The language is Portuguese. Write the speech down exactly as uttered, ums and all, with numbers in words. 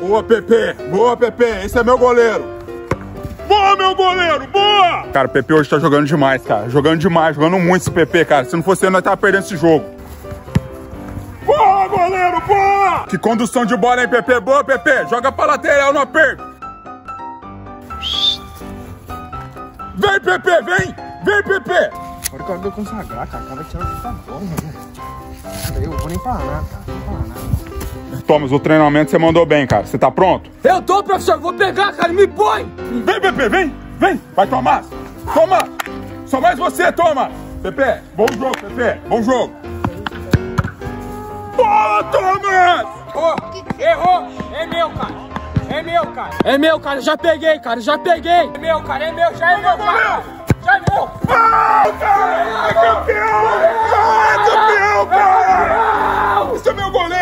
Boa, Pepe! Boa, Pepe! Esse é meu goleiro! Boa, meu goleiro! Boa! Cara, o Pepe hoje tá jogando demais, cara. Jogando demais, jogando muito esse Pepe, cara. Se não fosse ele, nós tava perdendo esse jogo. Boa, goleiro! Boa! Que condução de bola, hein, Pepe? Boa, Pepe! Joga pra lateral, não aperta! Vem, Pepe! Vem! Vem, Pepe! Agora que eu vou consagrar, cara. O cara vai tirar o da bola, velho. Eu vou nem parar, cara. Nem parar nada. Thomas, o treinamento você mandou bem, cara. Você tá pronto? Eu tô, professor. Vou pegar, cara. Me põe. Vem, Pepe. Vem. Vem. Vai, Thomas. Toma. Só mais você, Thomas. Pepe. Bom jogo, Pepe. Bom jogo. Boa, Thomas. Oh, errou. É meu, cara. É meu, cara. É meu, cara. Já peguei, cara. Já peguei. É meu, cara. É meu. Já é meu, cara. Já é meu. Ah, cara. É campeão. É campeão, cara. Isso é meu goleiro.